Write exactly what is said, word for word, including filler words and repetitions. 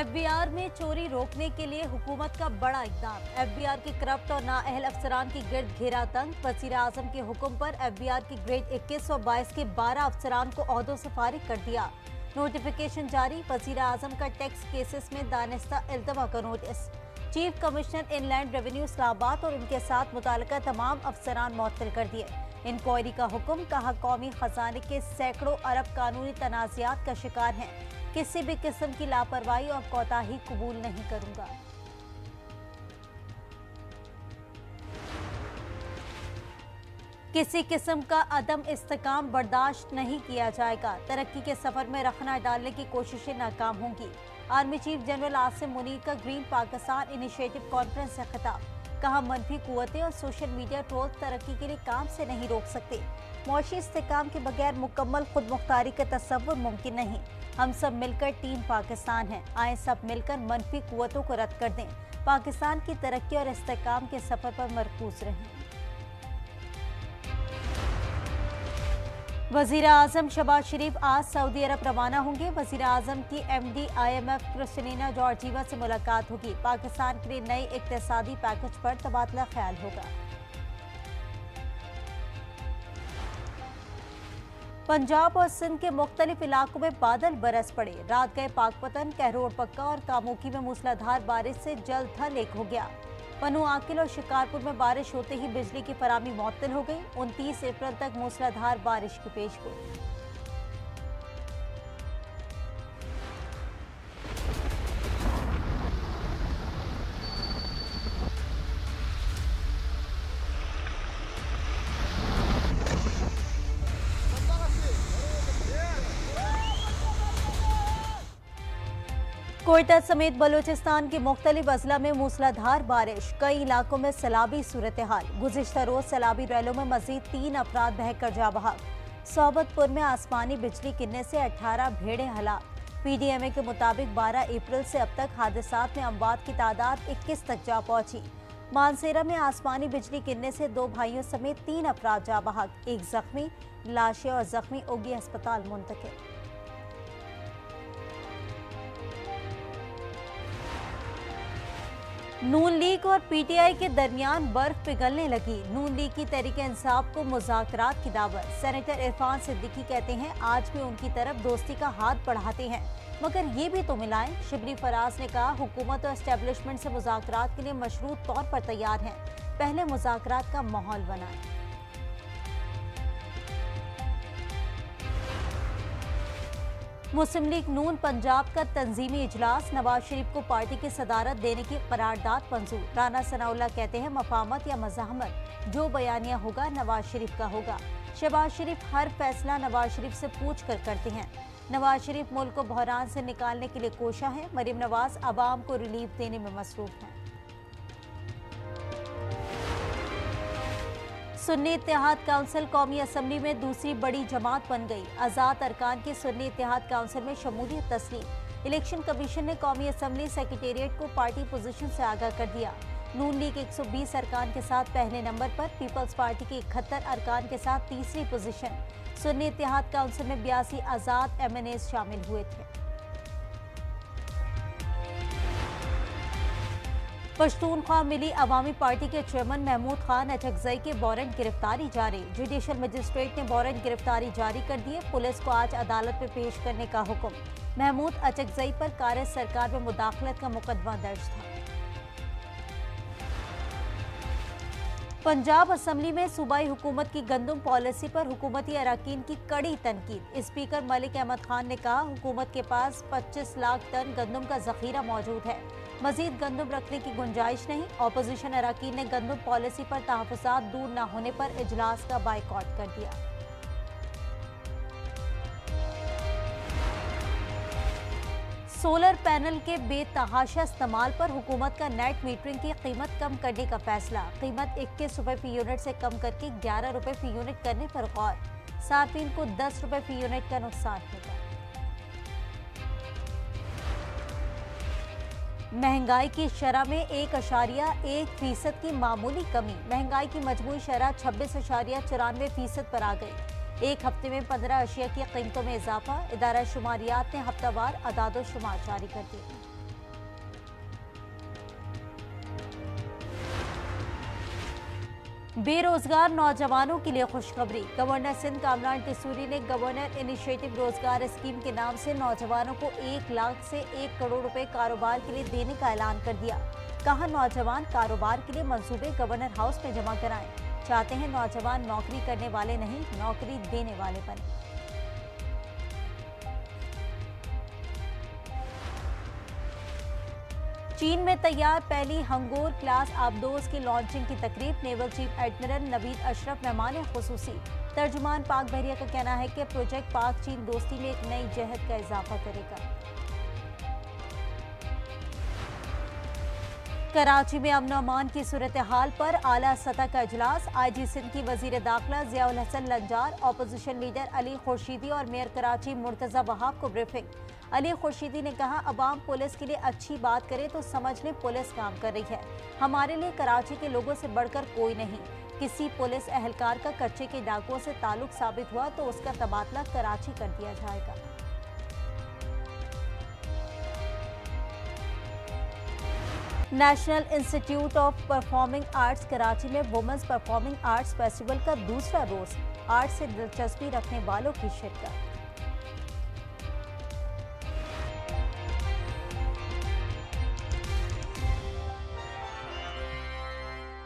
F B are में चोरी रोकने के लिए हुकूमत का बड़ा इकदाम। एफ बी आर के करप्ट और नाअहल अफसरान की गिरद घेरा तंग। वज़ीर आज़म के हुक्म पर एफ बी आर के ग्रेड इक्कीस और बाईस के बारह अफसरान को ओहदों से फारिग कर दिया। नोटिफिकेशन जारी। वज़ीर आज़म का टैक्स केसेस में दानिस्ता अल्तवा का notice. Chief commissioner inland revenue Islamabad और उनके साथ मुतालिका तमाम अफसरान मुअत्तल कर दिए। इंक्वायरी का हुक्म। कहा कौमी खजाने के सैकड़ों अरब कानूनी तनाज़ात का शिकार हैं, किसी भी किस्म की लापरवाही और कोताही कबूल नहीं करूंगा। किसी किस्म का अदम इस्तेकाम बर्दाश्त नहीं किया जाएगा। तरक्की के सफर में रखना डालने की कोशिशें नाकाम होंगी। Army chief general Asim Munir का ग्रीन पाकिस्तान इनिशिएटिव कॉन्फ्रेंस से खिताब। कहा मनफी कुव्वतें और सोशल मीडिया ट्रोल तरक्की के लिए काम से नहीं रोक सकते। मौशी इस्तेकाम के बगैर मुकम्मल खुद मुख्तारी का तस्वुर मुमकिन नहीं। हम सब मिलकर टीम पाकिस्तान है। आए सब मिलकर मनफी कुव्वतों को रद्द कर दें। पाकिस्तान की तरक्की और इस्तेकाम के सफर पर मरकूज रहें। वज़ीर आज़म शहबाज़ शरीफ आज सऊदी अरब रवाना होंगे। वज़ीर आज़म की M D I M F Kristalina Georgieva से मुलाकात होगी। पाकिस्तान के लिए नए इक़्तिसादी पैकेज पर तबादला ख्याल होगा। पंजाब और सिंध के मुख्तलिफ इलाकों में बादल बरस पड़े। रात गए पाकपतन, कहरोड पक्का और कामुकी में मूसलाधार बारिश से जल थल एक हो गया। पनुआकिल और शिकारपुर में बारिश होते ही बिजली की फराहमी मुअत्तल हो गई। उनतीस अप्रैल तक मूसलाधार बारिश की पेशगोई। कोयटा समेत बलूचिस्तान के मुख्तलिफ अजला में मूसलाधार बारिश। कई इलाकों में सैलाबी सूरत हाल। गुज़िश्ता रोज सैलाबी रैलों में मजीद तीन अफराद बहकर जा बहा। सोहबतपुर में आसमानी बिजली गिरने से अठारह भेड़ें हलाक। पी डी एम ए के मुताबिक बारह अप्रैल से अब तक हादसात में अमवात की तादाद इक्कीस तक जा पहुंची। मानसेरा में आसमानी बिजली गिरने से दो भाइयों समेत तीन अफराद जा बहा, एक जख्मी। लाशें और जख्मी ओगी अस्पताल मुंतकिल। नून लीग और पीटीआई के दरमियान बर्फ पिघलने लगी। नून लीग की तहरीक इंसाफ को मुज़ाकरात की दावत। सेनेटर इरफान सिद्दीकी कहते हैं आज भी उनकी तरफ दोस्ती का हाथ बढ़ाते हैं, मगर ये भी तो मिलाएं। शिबरी फराज ने कहा हुकूमत और एस्टेब्लिशमेंट से मुज़ाकरात के लिए मशरूत तौर पर तैयार हैं, पहले मुज़ाकरात का माहौल बनाएं। मुस्लिम लीग नून पंजाब का तंजीमी इजलास। नवाज शरीफ को पार्टी की सदारत देने की करारदाद मंजूर। राना सनाउल्ला कहते हैं मफामत या मजाहमत, जो बयानिया होगा नवाज शरीफ का होगा। शहबाज शरीफ हर फैसला नवाज शरीफ से पूछ कर करते हैं। नवाज शरीफ मुल्क को बहरान से निकालने के लिए कोशा है। मरीम नवाज आवाम को रिलीफ देने में मसरूफ हैं। सुन्नी इतिहाद काउंसिल कौमी असम्बली में दूसरी बड़ी जमात बन गई। आज़ाद अरकान की सुन्नी इतिहाद काउंसिल में शमूलियत तस्लीम। इलेक्शन कमीशन ने कौमी असम्बली सेक्रेटेरिएट को पार्टी पोजीशन से आगाह कर दिया। नून लीग एक सौ बीस अरकान के साथ पहले नंबर पर, पीपल्स पार्टी के इकहत्तर अरकान के साथ तीसरी पोजीशन। सुन्नी इतिहाद काउंसिल में बयासी आज़ाद एम एन एज शामिल हुए थे। पश्तून खान मिली अवामी पार्टी के चेयरमैन महमूद खान अचकज़ई के वारंट गिरफ्तारी जारी। जुडिशल मजिस्ट्रेट ने वारंट गिरफ्तारी जारी कर दिए। पुलिस को आज अदालत में पेश करने का हुक्म। महमूद अचकज़ई पर कारिज सरकार में मुदाखलत का मुकदमा दर्ज था। पंजाब असम्बली में सूबाई हुकूमत की गंदुम पॉलिसी पर हुकूमती अरकान की कड़ी तनकीद। स्पीकर मलिक अहमद खान ने कहा हुकूमत के पास पच्चीस लाख टन गंदुम का जखीरा मौजूद है, मजीद गंदुम रखने की गुंजाइश नहीं। अपोजिशन अरकान ने गंदुम पॉलिसी पर तहफ़्फ़ुज़ात दूर न होने पर इजलास का बायकॉट कर दिया। सोलर पैनल के बेतहाशा इस्तेमाल पर हुकूमत का नेट मीटरिंग की कीमत कम करने का फैसला। कीमत इक्कीस रुपये फी यूनिट से कम करके ग्यारह रुपये फी यूनिट करने पर गौर। सार्फिन को दस रुपये फी यूनिट का नुकसान होगा। महंगाई की शरह में एक अशारिया एक फीसद की मामूली कमी। महंगाई की मजमूई शरह छब्बीस अशारिया चौरानवे फीसद पर आ गई। एक हफ्ते में पंद्रह अशिया की कीमतों में इजाफा। इदारा शुमारियात ने हफ्तावार अदादोशुमार जारी कर दिए। बेरोजगार नौजवानों के लिए खुशखबरी। गवर्नर सिंध कामरान टिसूरी ने गवर्नर इनिशिएटिव रोजगार स्कीम के नाम से नौजवानों को एक लाख से एक करोड़ रुपए कारोबार के लिए देने का ऐलान कर दिया। कहा, नौजवान कारोबार के लिए मंसूबे गवर्नर हाउस में जमा कराएं। चाहते हैं नौजवान नौकरी करने वाले नहीं, नौकरी देने वाले बने। चीन में तैयार पहली हंगोर क्लास आबदोज की लॉन्चिंग की तकरीब। Naval chief admiral Naveed Ashraf मेहमान खुसूसी। तर्जुमान पाक बहरिया का कहना है कि प्रोजेक्ट पाक चीन दोस्ती में एक नई जहद का इजाफा करेगा। कराची में अमन अमान की सूरत हाल पर आला सतह का इजलास। आई जी सिंध की वजीर दाखिला ज़ियाउल हसन लंजार, अपोजिशन लीडर अली खुर्शीदी और मेयर कराची मुर्तज़ा वहाब को ब्रीफिंग। अली खुर्शीदी ने कहा, अवाम पुलिस के लिए अच्छी बात करे तो समझ लें पुलिस काम कर रही है। हमारे लिए कराची के लोगों से बढ़कर कोई नहीं। किसी पुलिस अहलकार का कच्चे के डाकुओं से ताल्लुक साबित हुआ तो उसका तबादला कराची कर दिया जाएगा। National institute of performing arts Karachi में वुमेन्स परफॉर्मिंग आर्ट्स फेस्टिवल का दूसरा रोज। आर्ट से दिलचस्पी रखने वालों की शिरकत।